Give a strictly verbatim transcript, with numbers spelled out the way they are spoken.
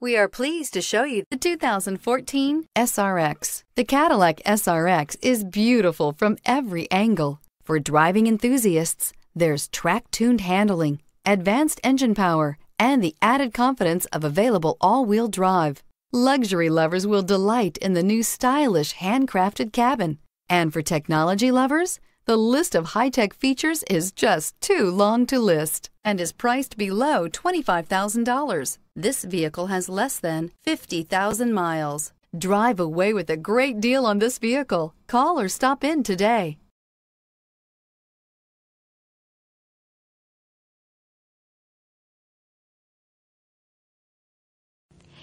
We are pleased to show you the two thousand fourteen S R X. The Cadillac S R X is beautiful from every angle. For driving enthusiasts, there's track-tuned handling, advanced engine power, and the added confidence of available all-wheel drive. Luxury lovers will delight in the new stylish handcrafted cabin. And for technology lovers, the list of high-tech features is just too long to list and is priced below twenty-five thousand dollars. This vehicle has less than fifty thousand miles. Drive away with a great deal on this vehicle. Call or stop in today.